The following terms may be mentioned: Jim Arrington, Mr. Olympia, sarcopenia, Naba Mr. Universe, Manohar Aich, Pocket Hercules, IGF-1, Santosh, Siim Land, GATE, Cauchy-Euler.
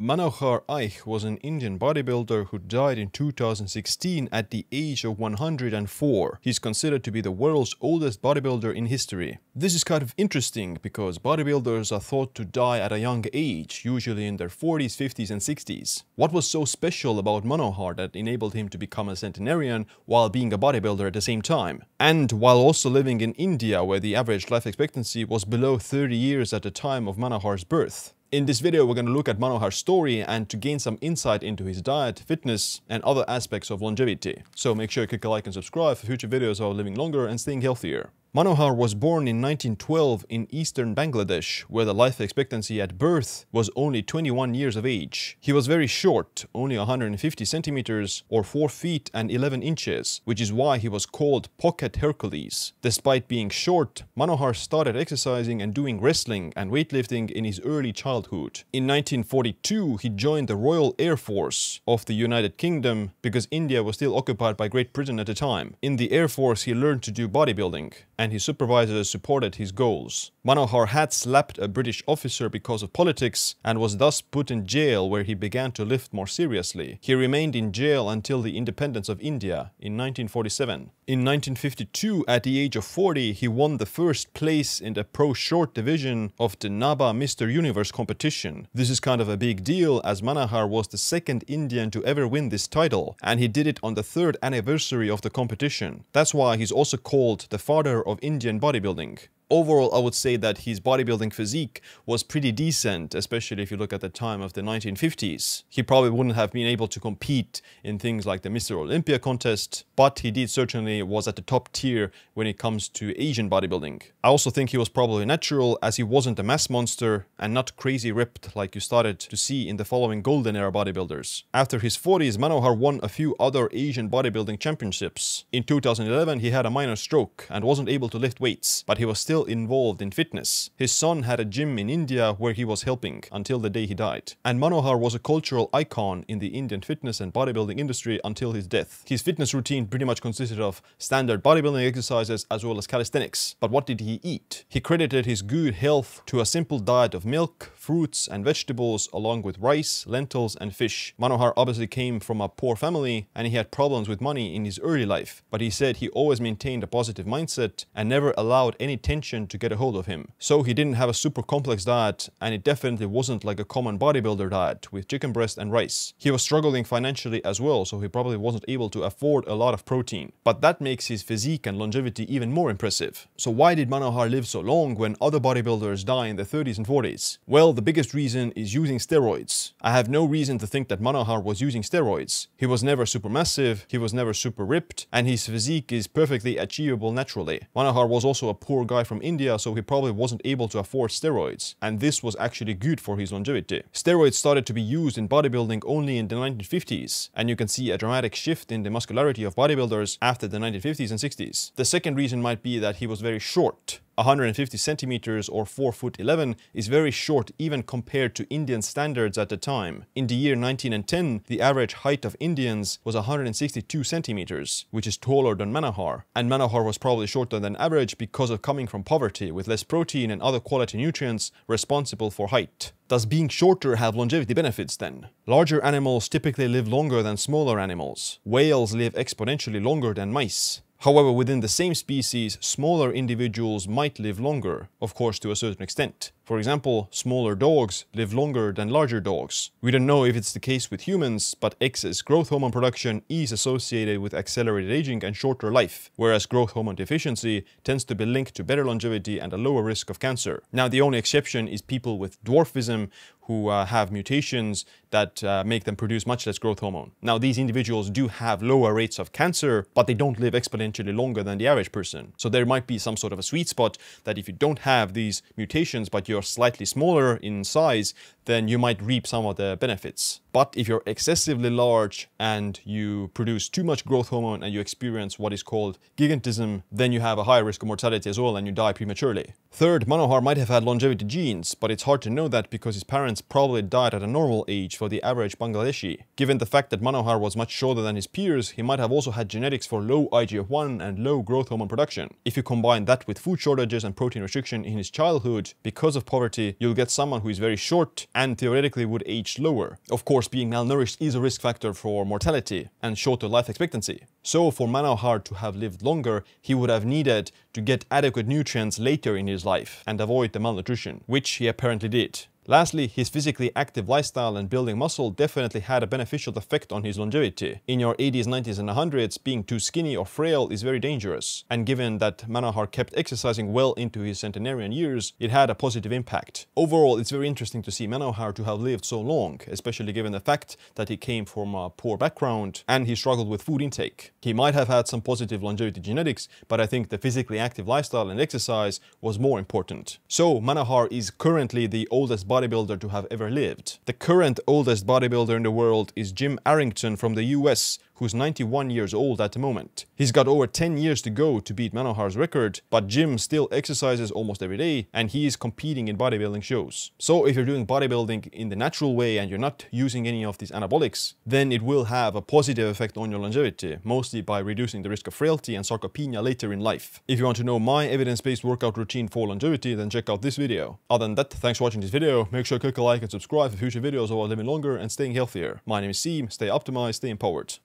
Manohar Aich was an Indian bodybuilder who died in 2016 at the age of 104. He's considered to be the world's oldest bodybuilder in history. This is kind of interesting because bodybuilders are thought to die at a young age, usually in their 40s, 50s and 60s. What was so special about Manohar that enabled him to become a centenarian while being a bodybuilder at the same time? And while also living in India, where the average life expectancy was below 30 years at the time of Manohar's birth. In this video, we're going to look at Manohar's story and to gain some insight into his diet, fitness and other aspects of longevity. So make sure you click a like and subscribe for future videos about living longer and staying healthier. Manohar was born in 1912 in eastern Bangladesh, where the life expectancy at birth was only 21 years of age. He was very short, only 150 centimeters or 4 feet and 11 inches, which is why he was called Pocket Hercules. Despite being short, Manohar started exercising and doing wrestling and weightlifting in his early childhood. In 1942, he joined the Royal Air Force of the United Kingdom because India was still occupied by Great Britain at the time. In the Air Force, he learned to do bodybuilding, and his supervisors supported his goals. Manohar had slapped a British officer because of politics and was thus put in jail, where he began to lift more seriously. He remained in jail until the independence of India in 1947. In 1952, at the age of 40, he won the first place in the pro short division of the Naba Mr. Universe competition. This is kind of a big deal, as Manohar was the second Indian to ever win this title, and he did it on the 3rd anniversary of the competition. That's why he's also called the father of Indian bodybuilding. Overall, I would say that his bodybuilding physique was pretty decent, especially if you look at the time of the 1950s. He probably wouldn't have been able to compete in things like the Mr. Olympia contest, but he did certainly was at the top tier when it comes to Asian bodybuilding. I also think he was probably natural, as he wasn't a mass monster and not crazy ripped like you started to see in the following golden era bodybuilders. After his 40s, Manohar won a few other Asian bodybuilding championships. In 2011, he had a minor stroke and wasn't able to lift weights, but he was still involved in fitness. His son had a gym in India where he was helping until the day he died. And Manohar was a cultural icon in the Indian fitness and bodybuilding industry until his death. His fitness routine pretty much consisted of standard bodybuilding exercises as well as calisthenics. But what did he eat? He credited his good health to a simple diet of milk, fruits and vegetables, along with rice, lentils and fish. Manohar obviously came from a poor family and he had problems with money in his early life, but he said he always maintained a positive mindset and never allowed any tension to get a hold of him. So he didn't have a super complex diet, and it definitely wasn't like a common bodybuilder diet with chicken breast and rice. He was struggling financially as well, so he probably wasn't able to afford a lot of protein. But that makes his physique and longevity even more impressive. So why did Manohar live so long when other bodybuilders die in their 30s and 40s? Well, the biggest reason is using steroids. I have no reason to think that Manohar was using steroids. He was never super massive, he was never super ripped, and his physique is perfectly achievable naturally. Manohar was also a poor guy from India, so he probably wasn't able to afford steroids, and this was actually good for his longevity. Steroids started to be used in bodybuilding only in the 1950s, and you can see a dramatic shift in the muscularity of bodybuilders after the 1950s and 60s. The second reason might be that he was very short. 150 centimeters or 4'11" is very short even compared to Indian standards at the time. In the year 1910, the average height of Indians was 162 centimeters, which is taller than Manohar. And Manohar was probably shorter than average because of coming from poverty, with less protein and other quality nutrients responsible for height. Does being shorter have longevity benefits then? Larger animals typically live longer than smaller animals. Whales live exponentially longer than mice. However, within the same species, smaller individuals might live longer, of course to a certain extent. For example, smaller dogs live longer than larger dogs. We don't know if it's the case with humans, but excess growth hormone production is associated with accelerated aging and shorter life, whereas growth hormone deficiency tends to be linked to better longevity and a lower risk of cancer. Now, the only exception is people with dwarfism who have mutations that make them produce much less growth hormone. Now, these individuals do have lower rates of cancer, but they don't live exponentially longer than the average person. So there might be some sort of a sweet spot that if you don't have these mutations, but you're slightly smaller in size, then you might reap some of the benefits. But if you're excessively large and you produce too much growth hormone and you experience what is called gigantism, then you have a higher risk of mortality as well and you die prematurely. Third, Manohar might have had longevity genes, but it's hard to know that because his parents probably died at a normal age for the average Bangladeshi. Given the fact that Manohar was much shorter than his peers, he might have also had genetics for low IGF-1 and low growth hormone production. If you combine that with food shortages and protein restriction in his childhood because of poverty, you'll get someone who is very short and theoretically would age lower. Of course, being malnourished is a risk factor for mortality and shorter life expectancy. So for Manohar to have lived longer, he would have needed to get adequate nutrients later in his life and avoid the malnutrition, which he apparently did. Lastly, his physically active lifestyle and building muscle definitely had a beneficial effect on his longevity. In your 80s, 90s and 100s, being too skinny or frail is very dangerous, and given that Manohar kept exercising well into his centenarian years, it had a positive impact. Overall, it's very interesting to see Manohar to have lived so long, especially given the fact that he came from a poor background and he struggled with food intake. He might have had some positive longevity genetics, but I think the physically active lifestyle and exercise was more important. So Manohar is currently the oldest bodybuilder to have ever lived. The current oldest bodybuilder in the world is Jim Arrington from the US, who's 91 years old at the moment. He's got over 10 years to go to beat Manohar's record, but Jim still exercises almost every day and he is competing in bodybuilding shows. So if you're doing bodybuilding in the natural way and you're not using any of these anabolics, then it will have a positive effect on your longevity, mostly by reducing the risk of frailty and sarcopenia later in life. If you want to know my evidence-based workout routine for longevity, then check out this video. Other than that, thanks for watching this video. Make sure to click a like and subscribe for future videos about living longer and staying healthier. My name is Siim, stay optimized, stay empowered.